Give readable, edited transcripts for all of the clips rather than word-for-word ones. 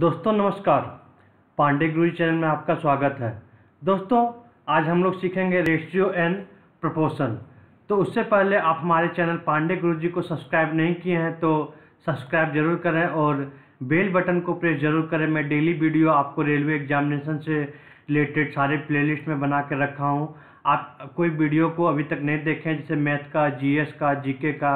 दोस्तों नमस्कार, पांडे गुरुजी चैनल में आपका स्वागत है। दोस्तों आज हम लोग सीखेंगे रेशियो एंड प्रोपोर्शन। तो उससे पहले आप हमारे चैनल पांडे गुरुजी को सब्सक्राइब नहीं किए हैं तो सब्सक्राइब जरूर करें और बेल बटन को प्रेस जरूर करें। मैं डेली वीडियो आपको रेलवे एग्जामिनेशन से रिलेटेड सारे प्लेलिस्ट में बना के रखा हूँ। आप कोई वीडियो को अभी तक नहीं देखें, जैसे मैथ का, जीएस का, जीके का,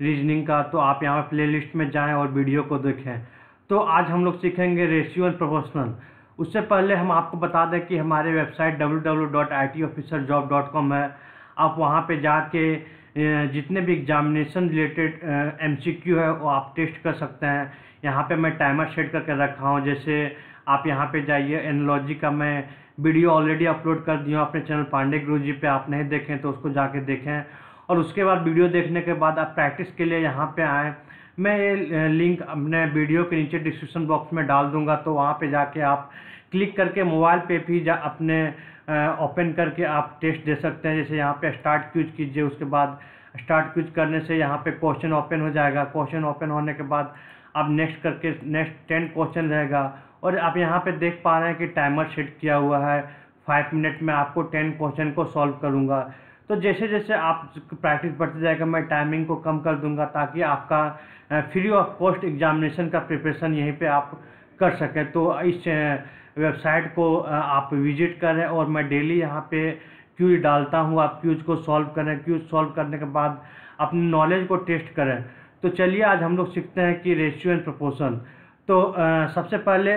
रीजनिंग का, तो आप यहाँ पर प्लेलिस्ट में जाएँ और वीडियो को देखें। तो आज हम लोग सीखेंगे रेशियो एंड प्रोपोर्शनल। उससे पहले हम आपको बता दें कि हमारे वेबसाइट www.itofficerjob.com है। आप वहां पे जाके जितने भी एग्जामिनेशन रिलेटेड MCQ है वो आप टेस्ट कर सकते हैं। यहां पे मैं टाइमर सेट करके रखा हूं। जैसे आप यहां पे जाइए, एनालॉजी का मैं वीडियो ऑलरेडी अपलोड कर दिया हूँ अपने चैनल पांडे गुरुजी पे। आप नहीं देखें तो उसको जाके देखें और उसके बाद वीडियो देखने के बाद आप प्रैक्टिस के लिए यहाँ पर आएँ। मैं ये लिंक अपने वीडियो के नीचे डिस्क्रिप्शन बॉक्स में डाल दूंगा, तो वहाँ पे जाके आप क्लिक करके मोबाइल पे भी अपने ओपन करके आप टेस्ट दे सकते हैं। जैसे यहाँ पे स्टार्ट क्विज कीजिए, उसके बाद स्टार्ट क्विज करने से यहाँ पे क्वेश्चन ओपन हो जाएगा। क्वेश्चन ओपन होने के बाद आप नेक्स्ट करके नेक्स्ट 10 क्वेश्चन रहेगा और आप यहाँ पर देख पा रहे हैं कि टाइमर सेट किया हुआ है। 5 मिनट में आपको 10 क्वेश्चन को सॉल्व करूँगा। तो जैसे जैसे आप प्रैक्टिस बढ़ती जाएगा मैं टाइमिंग को कम कर दूंगा ताकि आपका फ्री ऑफ कॉस्ट एग्जामिनेशन का प्रिपरेशन यहीं पे आप कर सकें। तो इस वेबसाइट को आप विजिट करें और मैं डेली यहाँ पे क्यूज डालता हूँ। आप क्यूज को सॉल्व करें, क्यूज सॉल्व करने के बाद अपनी नॉलेज को टेस्ट करें। तो चलिए आज हम लोग सीखते हैं कि रेशियो एंड प्रोपोर्शन। तो सबसे पहले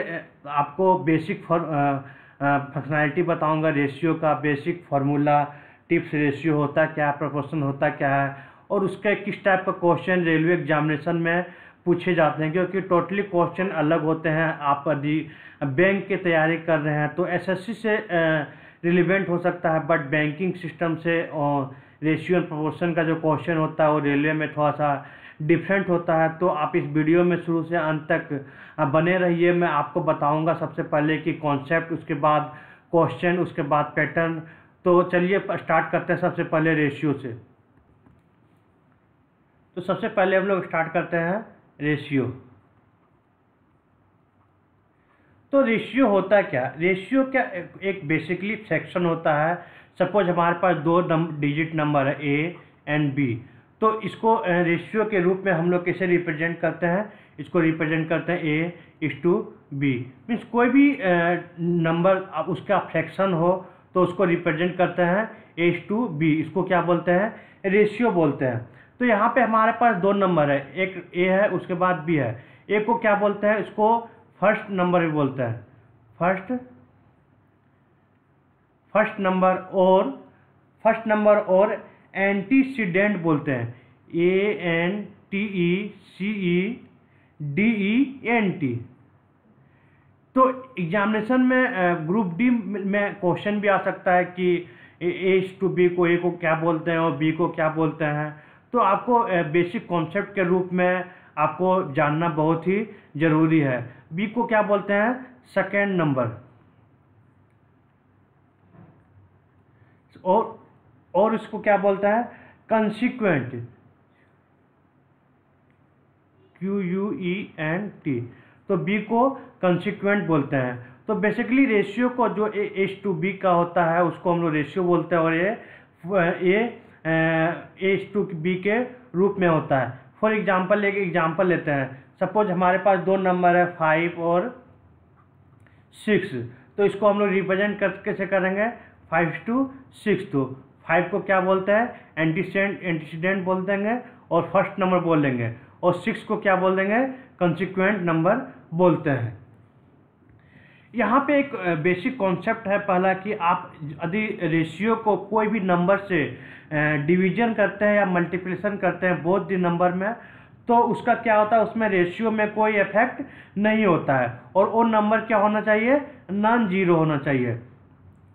आपको बेसिक फंक्शनैलिटी बताऊँगा रेशियो का, बेसिक फार्मूला, टिप्स, रेशियो होता क्या है, प्रोपोर्शन होता क्या है और उसके किस टाइप का क्वेश्चन रेलवे एग्जामिनेशन में पूछे जाते हैं, क्योंकि टोटली क्वेश्चन अलग होते हैं। आप यदि बैंक की तैयारी कर रहे हैं तो SSC से रिलेवेंट हो सकता है, बट बैंकिंग सिस्टम से रेशियो एंड प्रोपोर्शन का जो क्वेश्चन होता है वो रेलवे में थोड़ा सा डिफरेंट होता है। तो आप इस वीडियो में शुरू से अंत तक बने रहिए। मैं आपको बताऊँगा सबसे पहले कि कॉन्सेप्ट, उसके बाद क्वेश्चन, उसके बाद पैटर्न। तो चलिए स्टार्ट करते हैं सबसे पहले रेशियो से। तो सबसे पहले हम लोग स्टार्ट करते हैं रेशियो। तो रेशियो होता है क्या? रेशियो क्या एक बेसिकली सेक्शन होता है। सपोज हमारे पास 2 डिजिट नंबर है A एंड B, तो इसको रेशियो के रूप में हम लोग कैसे रिप्रेजेंट करते हैं? इसको रिप्रेजेंट करते हैं A:B। मीन्स कोई भी नंबर अब उसका फ्रैक्शन हो तो उसको रिप्रेजेंट करते हैं A:B। इसको क्या बोलते हैं? रेशियो बोलते हैं। तो यहाँ पे हमारे पास 2 नंबर है, एक A है उसके बाद B है। A को क्या बोलते हैं? इसको फर्स्ट नंबर भी बोलते हैं, फर्स्ट नंबर और एंटीसीडेंट बोलते हैं। ANTECEDENT। तो एग्जामिनेशन में ग्रुप डी में क्वेश्चन भी आ सकता है कि A:B को, A को क्या बोलते हैं और B को क्या बोलते हैं। तो आपको बेसिक कॉन्सेप्ट के रूप में आपको जानना बहुत ही ज़रूरी है। B को क्या बोलते हैं? Second number. और इसको क्या बोलते हैं? Consequent, QUENT। तो B को कंसिक्वेंट बोलते हैं। तो बेसिकली रेशियो को जो A:B का होता है उसको हम लोग रेशियो बोलते हैं और ये A:B के रूप में होता है। फॉर एग्जांपल एक एग्जांपल लेते हैं। सपोज हमारे पास 2 नंबर है 5 और 6, तो इसको हम लोग रिप्रेजेंट कैसे करेंगे? 5:6। तो 5 को क्या बोलते हैं? एंटीसीडेंट बोल देंगे और फर्स्ट नंबर बोल देंगे, और 6 को क्या बोल देंगे? कंसिक्वेंट नंबर बोलते हैं। यहाँ पे एक बेसिक कॉन्सेप्ट है पहला कि आप यदि रेशियो को कोई भी नंबर से डिवीजन करते हैं या मल्टीप्लिकेशन करते हैं बोथ द नंबर में, तो उसका क्या होता है? उसमें रेशियो में कोई इफेक्ट नहीं होता है। और वो नंबर क्या होना चाहिए? नॉन जीरो होना चाहिए,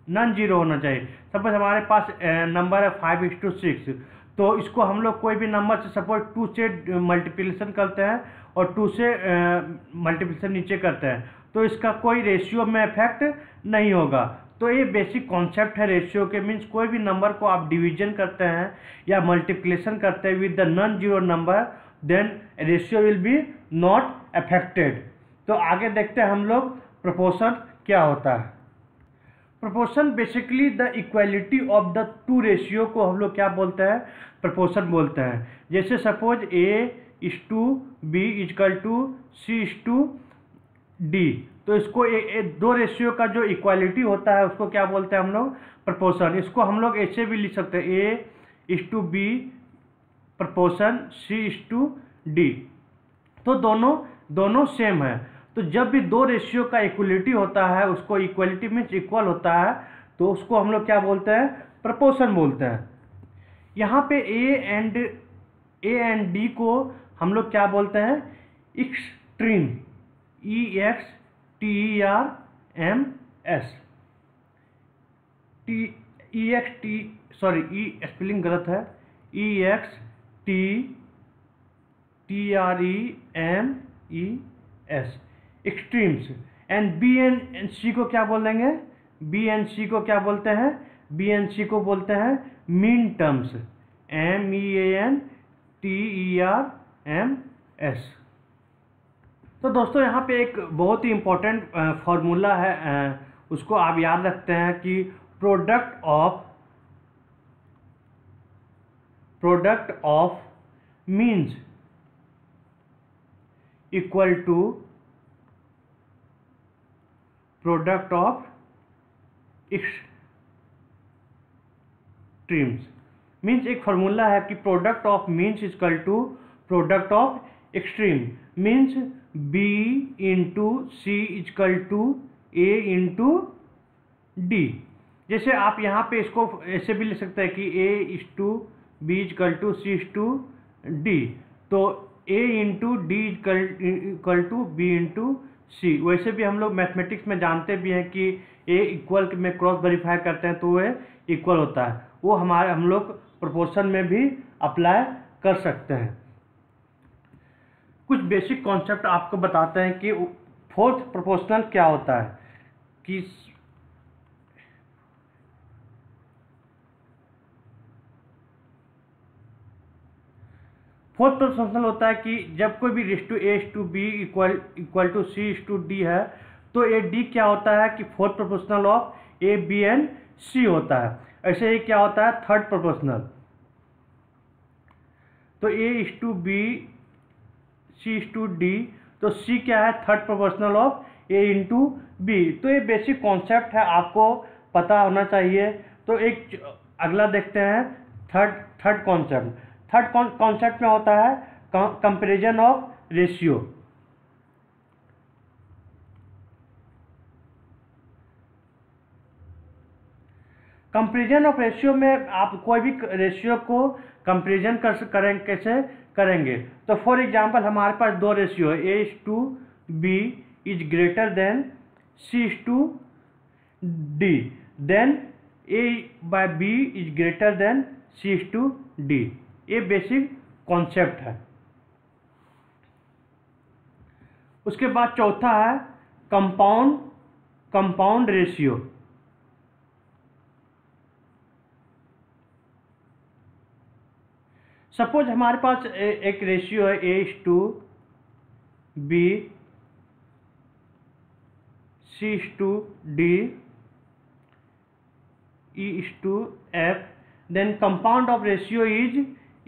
नॉन जीरो होना चाहिए। सपोज हमारे पास नंबर है 5:6, तो इसको हम लोग कोई भी नंबर से सपोज 2 से मल्टीप्लिकेशन करते हैं और 2 से मल्टीप्लिकेशन नीचे करते हैं, तो इसका कोई रेशियो में इफेक्ट नहीं होगा। तो ये बेसिक कॉन्सेप्ट है रेशियो के। मीन्स कोई भी नंबर को आप डिवीजन करते हैं या मल्टीप्लिकेशन करते हैं with the non zero number, then ratio will be not affected. तो आगे देखते हैं हम लोग प्रोपोर्शन क्या होता है। Proportion basically the equality of the two ratio को हम लोग क्या बोलते हैं, प्रोपोर्शन बोलते हैं। जैसे suppose A is to B equal to C is to D, तो इसको दो रेशियो का जो इक्वालिटी होता है उसको क्या बोलते हैं हम लोग, प्रोपोर्शन। इसको हम लोग ऐसे भी लिख सकते हैं, A is to B proportion C is to D, तो दोनों सेम है। तो जब भी दो रेशियो का इक्वलिटी होता है, उसको इक्वलिटी मीन्स इक्वल होता है, तो उसको हम लोग क्या बोलते हैं, प्रोपोर्शन बोलते हैं। यहाँ पे ए एंड डी को हम लोग क्या बोलते हैं, extreme, E X T R M S, extremes. And B and C को क्या बोल देंगे, बी एंड सी को बोलते हैं मीन टर्म्स, MEAN TERMS। तो दोस्तों यहाँ पे एक बहुत ही इम्पोर्टेंट फार्मूला है, उसको आप याद रखते हैं कि product of means equal to product of extremes. Means एक फार्मूला है कि product of means equal to product of extreme, means B into C equal to A into D. जैसे आप यहाँ पे इसको ऐसे भी ले सकते हैं कि A is to B equal to C is to D, तो A into D equal to B into C. वैसे भी हम लोग मैथमेटिक्स में जानते भी हैं कि ए इक्वल में क्रॉस वेरीफाई करते हैं तो वह इक्वल होता है, वो हम लोग प्रोपोर्शन में भी अप्लाई कर सकते हैं। कुछ बेसिक कॉन्सेप्ट आपको बताते हैं कि फोर्थ प्रोपोर्शनल क्या होता है, कि फोर्थ प्रोपोर्शनल होता है कि जब कोई भी ratio A to B equal to C to D है, तो ए डी क्या होता है कि fourth proportional of A B and C होता है। ऐसे ही क्या होता है थर्ड प्रोपोर्शनल, तो A to B C to D, तो सी क्या है third proportional of A into B. तो ये बेसिक कॉन्सेप्ट है, आपको पता होना चाहिए। तो एक अगला देखते हैं थर्ड कॉन्सेप्ट। थर्ड कॉन्सेप्ट में होता है comparison of ratio. Comparison of ratio में आप कोई भी रेशियो को कंपैरिजन कैसे करेंगे। तो फॉर एग्जांपल हमारे पास दो रेशियो है, A is to B is greater than C is to D, then A by B is greater than C is to D. ये बेसिक कॉन्सेप्ट है। उसके बाद चौथा है कंपाउंड रेशियो। सपोज हमारे पास एक रेशियो है A is to B C is to D E is to F, then compound of ratio is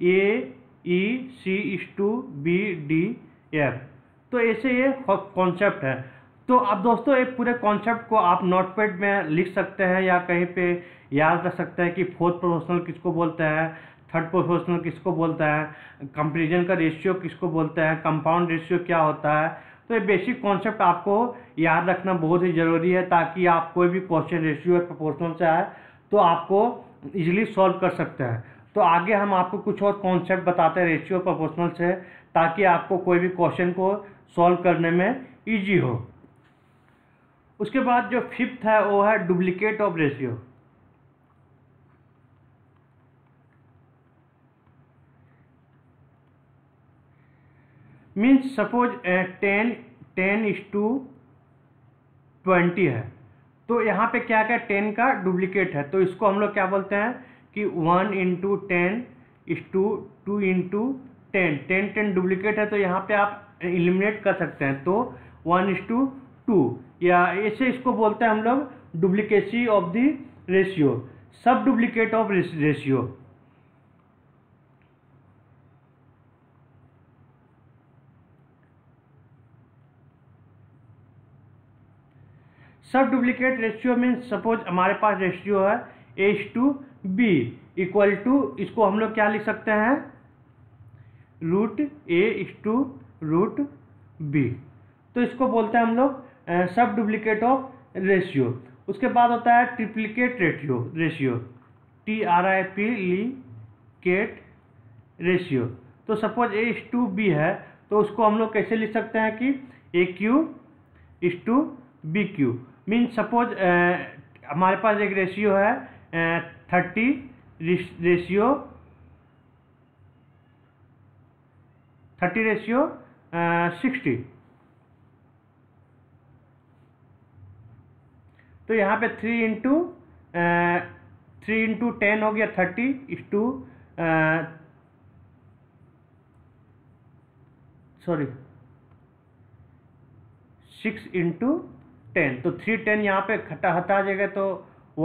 A E C is to B D F. तो ऐसे ये कॉन्सेप्ट है। तो अब दोस्तों ये पूरे कॉन्सेप्ट को आप नोटपैड में लिख सकते हैं या कहीं पे याद रख सकते हैं कि फोर्थ प्रोपोर्शनल किसको बोलते हैं, थर्ड प्रोपोर्शनल किसको बोलते हैं, कंपैरिजन का रेशियो किसको बोलते हैं, कंपाउंड रेशियो क्या होता है। तो ये बेसिक कॉन्सेप्ट आपको याद रखना बहुत ही ज़रूरी है, ताकि आप कोई भी क्वेश्चन रेशियो और प्रोपोर्शनल से आए तो आपको ईजिली सॉल्व कर सकते हैं। तो आगे हम आपको कुछ और कॉन्सेप्ट बताते हैं रेशियो प्रोपोर्शनल से, ताकि आपको कोई भी क्वेश्चन को सॉल्व करने में इजी हो। उसके बाद जो फिफ्थ है वो है duplicate of ratio. Means suppose 10 is to 20 है, तो यहाँ पे क्या क्या 10 का डुप्लीकेट है, तो इसको हम लोग क्या बोलते हैं कि 1 into 10 is to 2 into 10, 10 duplicate है तो यहाँ पे आप एलिमिनेट कर सकते हैं, तो 1:2 या ऐसे इसको बोलते हैं हम लोग duplicacy of the ratio, sub duplicate of ratio. Sub duplicate ratio में सपोज हमारे पास रेशियो है A:B इक्वल टू, इसको हम लोग क्या लिख सकते हैं, √A/√B। तो इसको बोलते हैं हम लोग सब डुप्लीकेट ऑफ रेशियो। उसके बाद होता है ट्रिप्लीकेट रेशियो, TRIPLICATE रेशियो। तो सपोज A:B है तो उसको हम लोग कैसे लिख सकते हैं कि AQ:BQ। मीन सपोज हमारे पास एक रेशियो है 30:60। तो यहाँ पे 3 इंटू 10 हो गया 6 इंटू 10। तो 3 10 यहाँ पे खटा हटा जाएगा तो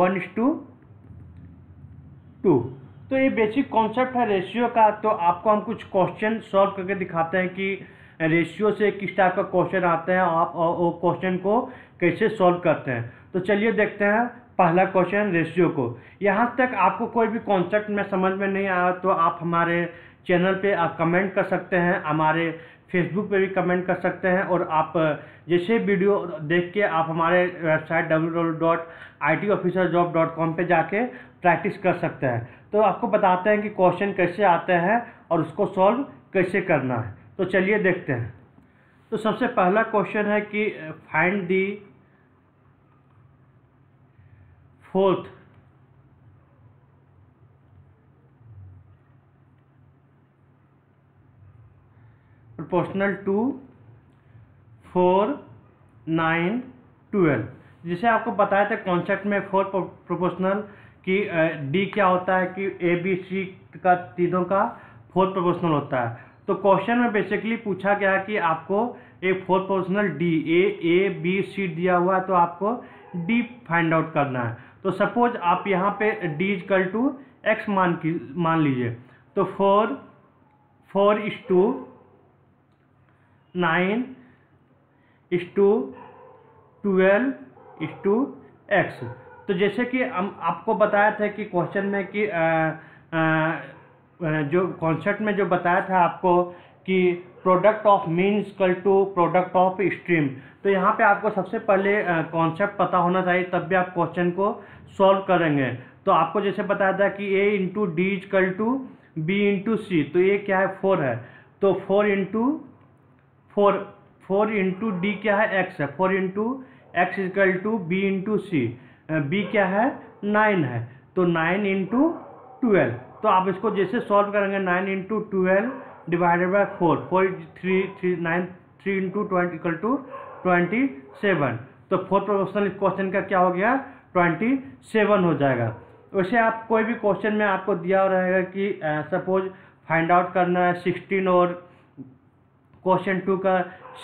1:2। तो ये बेसिक कॉन्सेप्ट है रेशियो का। तो आपको हम कुछ क्वेश्चन सॉल्व करके दिखाते हैं कि रेशियो से किस टाइप का क्वेश्चन आते हैं, आप वो क्वेश्चन को कैसे सॉल्व करते हैं। तो चलिए देखते हैं पहला क्वेश्चन रेशियो को। यहाँ तक आपको कोई भी कॉन्सेप्ट में समझ में नहीं आया तो आप हमारे चैनल पे आप कमेंट कर सकते हैं, हमारे फेसबुक पे भी कमेंट कर सकते हैं, और आप जैसे वीडियो देख के आप हमारे वेबसाइट www.itofficerjob.com पे जाके प्रैक्टिस कर सकते हैं। तो आपको बताते हैं कि क्वेश्चन कैसे आते हैं और उसको सॉल्व कैसे करना है। तो चलिए देखते हैं। तो सबसे पहला क्वेश्चन है कि find the fourth proportional to 4, 9, 12। जिसे आपको बताया था कॉन्सेप्ट में 4 प्रोपोर्शनल कि डी क्या होता है कि A, B, C का तीनों का 4 प्रोपोर्शनल होता है। तो क्वेश्चन में बेसिकली पूछा गया है कि आपको एक 4 proportional D A, B, C दिया हुआ है तो आपको डी फाइंड आउट करना है। तो सपोज आप यहाँ पे D=X मान लीजिए। तो 4:2, 9:2, 12:X। तो जैसे कि हम आपको बताया था कि क्वेश्चन में कि जो कॉन्सेप्ट में जो बताया था आपको कि product of mean equal to product of stream. तो यहाँ पे आपको सबसे पहले कॉन्सेप्ट पता होना चाहिए तब भी आप क्वेश्चन को सॉल्व करेंगे। तो आपको जैसे बताया था कि A:D = B × C। तो ये क्या है 4 है। तो 4 इंटू डी क्या है X है, 4 into X = B × C। B क्या है 9 है। तो 9 इंटू 12। तो आप इसको जैसे सॉल्व करेंगे 9 इंटू 12 डिवाइडेड बाई 4, 4 3 9 3 इंटू 20 = 27। तो 4 प्रोपोर्शनल क्वेश्चन का क्या हो गया 27 हो जाएगा। वैसे आप कोई भी क्वेश्चन में आपको दिया रहेगा कि सपोज फाइंड आउट करना है 16 और क्वेश्चन 2 का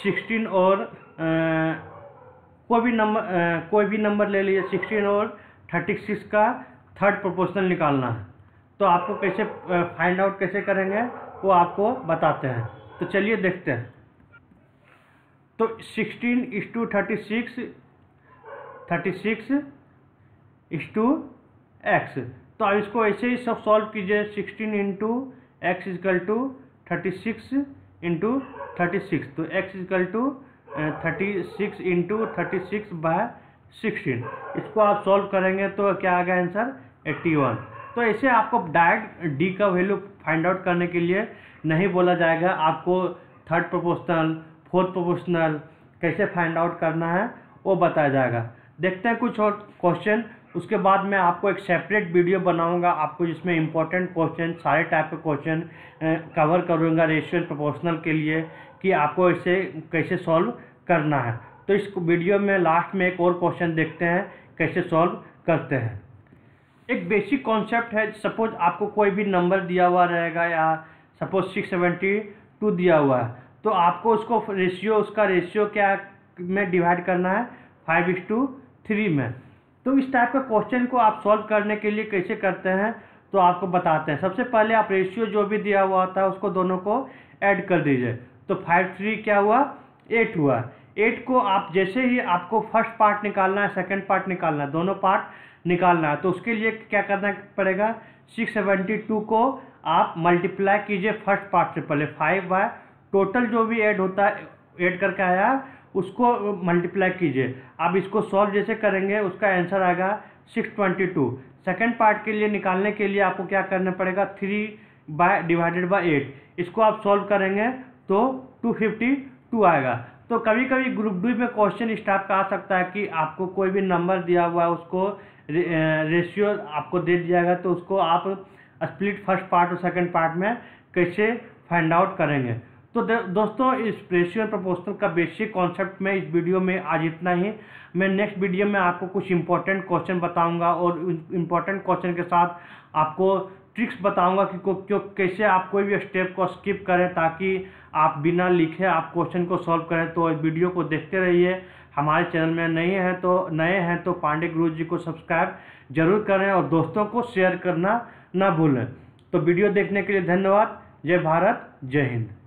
16 और कोई भी नंबर ले लीजिए 16 और 36 का 3rd प्रोपोर्शनल निकालना है। तो आपको कैसे फाइंड आउट कैसे करेंगे वो आपको बताते हैं। तो चलिए देखते हैं। तो 16:36 36:X। तो आप इसको ऐसे ही सब सॉल्व कीजिए 16 इंटू X = 36 इंटू 36। तो X = 36 इंटू 36/16। इसको आप सॉल्व करेंगे तो क्या आ गया आंसर 81। तो ऐसे आपको डायरेक्ट डी का वैल्यू फाइंड आउट करने के लिए नहीं बोला जाएगा, आपको 3rd प्रोपोर्शनल 4th प्रोपोर्शनल कैसे फाइंड आउट करना है वो बताया जाएगा। देखते हैं कुछ और क्वेश्चन। उसके बाद मैं आपको एक सेपरेट वीडियो बनाऊंगा आपको, जिसमें इंपॉर्टेंट क्वेश्चन सारे टाइप के क्वेश्चन कवर करूंगा रेशियो प्रोपोर्शनल के लिए कि आपको इसे कैसे सॉल्व करना है। तो इस वीडियो में लास्ट में एक और क्वेश्चन देखते हैं कैसे सॉल्व करते हैं। एक बेसिक कॉन्सेप्ट है, सपोज आपको कोई भी नंबर दिया हुआ रहेगा या सपोज 672 दिया हुआ है तो आपको उसको रेशियो, उसका रेशियो क्या में डिवाइड करना है 5:3 में। तो इस टाइप का क्वेश्चन को आप सॉल्व करने के लिए कैसे करते हैं तो आपको बताते हैं। सबसे पहले आप रेशियो जो भी दिया हुआ था उसको दोनों को ऐड कर दीजिए। तो 5:3 क्या हुआ, 8 हुआ। 8 को आप जैसे ही आपको फर्स्ट पार्ट निकालना है, सेकंड पार्ट निकालना है, दोनों पार्ट निकालना है, तो उसके लिए क्या करना पड़ेगा, 672 को आप मल्टीप्लाई कीजिए फर्स्ट पार्ट से पहले 5 बाय टोटल जो भी ऐड होता है, ऐड करके आया उसको मल्टीप्लाई कीजिए। आप इसको सॉल्व जैसे करेंगे उसका आंसर आएगा 622। सेकेंड पार्ट के लिए निकालने के लिए आपको क्या करना पड़ेगा, 3 डिवाइडेड बाई 8, इसको आप सॉल्व करेंगे तो 252 आएगा। तो कभी कभी ग्रुप डी में क्वेश्चन इस टाइप का आ सकता है कि आपको कोई भी नंबर दिया हुआ है उसको रेशियो आपको दे दिया गया, तो उसको आप स्प्लिट फर्स्ट पार्ट और सेकंड पार्ट में कैसे फाइंड आउट करेंगे। तो दोस्तों इस रेशियो प्रपोर्शनल का बेसिक कॉन्सेप्ट में इस वीडियो में आज इतना ही। मैं नेक्स्ट वीडियो में आपको कुछ इंपॉर्टेंट क्वेश्चन बताऊँगा और इम्पोर्टेंट क्वेश्चन के साथ आपको ट्रिक्स बताऊंगा कि कैसे आप कोई भी स्टेप को स्किप करें ताकि आप बिना लिखे आप क्वेश्चन को सॉल्व करें। तो इस वीडियो को देखते रहिए। हमारे चैनल में नए हैं तो पांडे गुरुजी को सब्सक्राइब जरूर करें और दोस्तों को शेयर करना ना भूलें। तो वीडियो देखने के लिए धन्यवाद। जय भारत, जय हिंद।